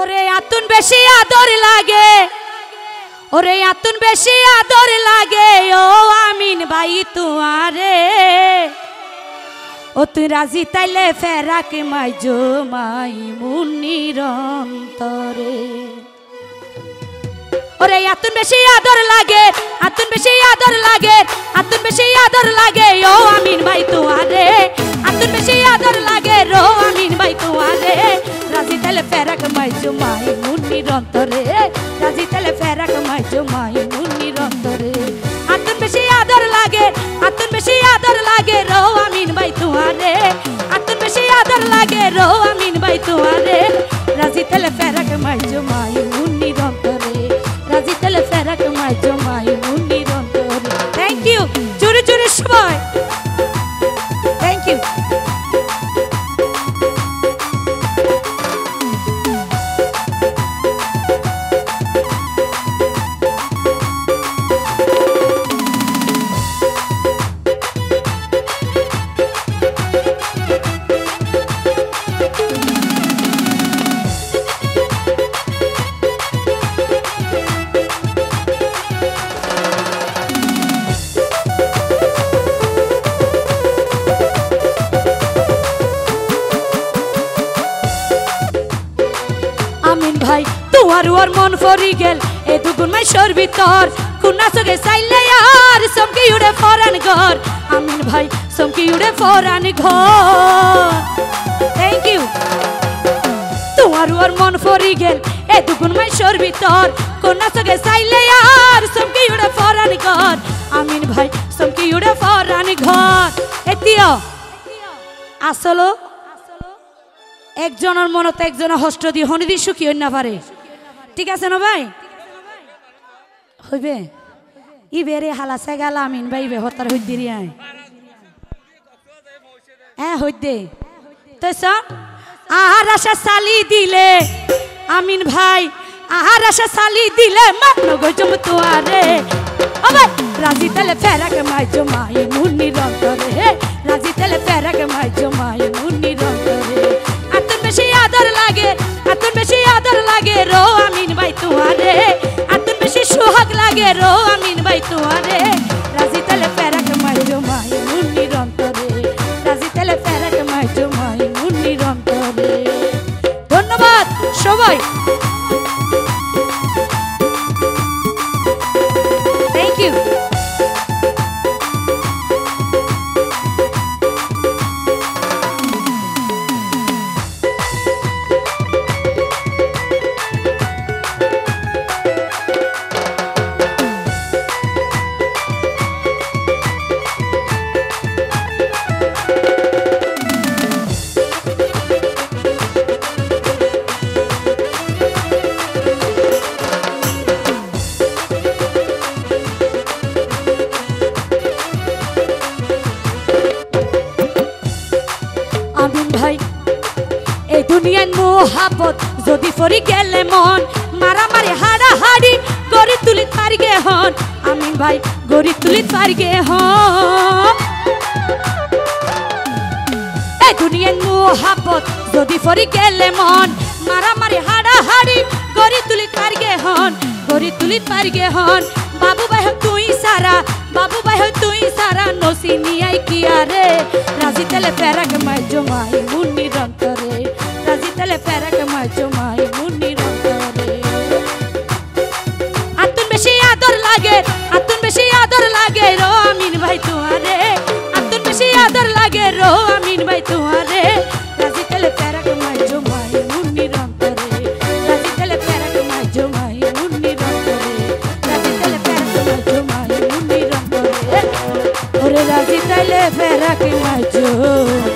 ওরে আতুন বেশি আদর লাগে, ওরে আতুন বেশি আদর লাগে ও আমিন ভাই তোমারে। ও তুই রাজি তাইলে ফেরাক মাই জো মাই মুনি রন্তরে। ওরে আতুন বেশি আদর লাগে, আতুন বেশি আদর লাগে, আতুন বেশি আদর লাগে ও আমিন ভাই তোমারে। আতুন বেশি আদর লাগে রো আমিন ভাই তোমারে। রাজি তাইলে ফেরাক মাই জো মাই মুনি রন্তরে। রাজি তাইলে ফেরাক মাই জো মাই মুনি রন্তরে। আতুন বেশি আদর লাগে, আতুন বেশি আদর লাগে রো আমিন ভাই তোমারে। আতুন বেশি আদর লাগে রো আমিন ভাই তোমারে। রাজি তাইলে ফেরাক মাই জো মাই মুনি রন্তরে। রাজি তাইলে ফেরাক মাই জো মাই মুনি রন্তরে। থ্যাংক ইউ, জোরে জোরে সবাই। Thank you. ওর মন ফরি গেল এ দুগুণ মাই সরবি তোর কুনা সঙ্গে সাইলে আর সমকি উড়ে ফরান ঘর। আমিন ভাই সমকি উড়ে ফরান ঘর। Thank you. তোমার ওর মন ফরি গেল এ দুগুণ মাই সরবি তোর কুনা সঙ্গে সাইলে আর সমকি উড়ে ফরান ঘর। আমিন ভাই সমকি উড়ে ফরান ঘর। এতিও আসলো একজনের মনত একজনের হস্ত দিয়ে হনিদি সুখী হই না পারে, ঠিক আছে না ভাই? হইবে ই বেড়ে হালাসে গেল আমিন ভাই বে হতার হইত দিরি আই হ্যাঁ হইত দে তো সব আহার আশা সালি দিলে। আমিন ভাই আহার আশা সালি দিলে মাত্র গজম তোয়ারে। ও ভাই রাজি তালে ফেরাকে মাই জমাই মুনি রন্তরে। রাজি তালে ফেরাকে মাই জমাই মুনি রন্তরে। আতুন বেশি আদর লাগে, আতুন বেশি আদর লাগে রো আমিন ভাই তোমারে। আতুন বেশি সোহাগ লাগে রো আমিন ভাই তোমারে। রাজি তালে ফেরাক মাই জমাই মুনি রন্তরে। রাজি তালে ফেরাক মাই জমাই মুনি রন্তরে। ধন্যবাদ সবাই। Thank you. মোহাবত যদি ফরি গেলে মন মারামারি হাড়াহাড়ি গড়ি তুলিত পারগে হন। আমিন ভাই গড়ি তুলিত পারগে হন। এই দুনিয়ার মোহাবত যদি ফরি গেলে মন মারামারি হাড়াহাড়ি গড়ি তুলিত পারগে হন। গড়ি তুলিত পারগে হন। বাবু ভাই তুই সারা, বাবু ভাই তুই সারা নসি নিয়াই কি আরে। রাজি তালে ফেরাক মাই জমাই মুনি রন্তরে। রাজি তালে ফেরাক মাই জমাই মুনি রন্তরে। আতুন বেশি আদর লাগে, আতুন বেশি আদর লাগে রো আমিন ভাই তোমারে। আতুন বেশি আদর লাগে রো আমিন ভাই তোমারে। রাজি তালে ফেরাক মাই জমাই মুনি রন্তরে। রাজি তালে ফেরাক মাই জমাই মুনি রন্তরে। রাজি তালে ফেরাক মাই জমাই মুনি রন্তরে। ওরে রাজি তালে ফেরাক মাই জো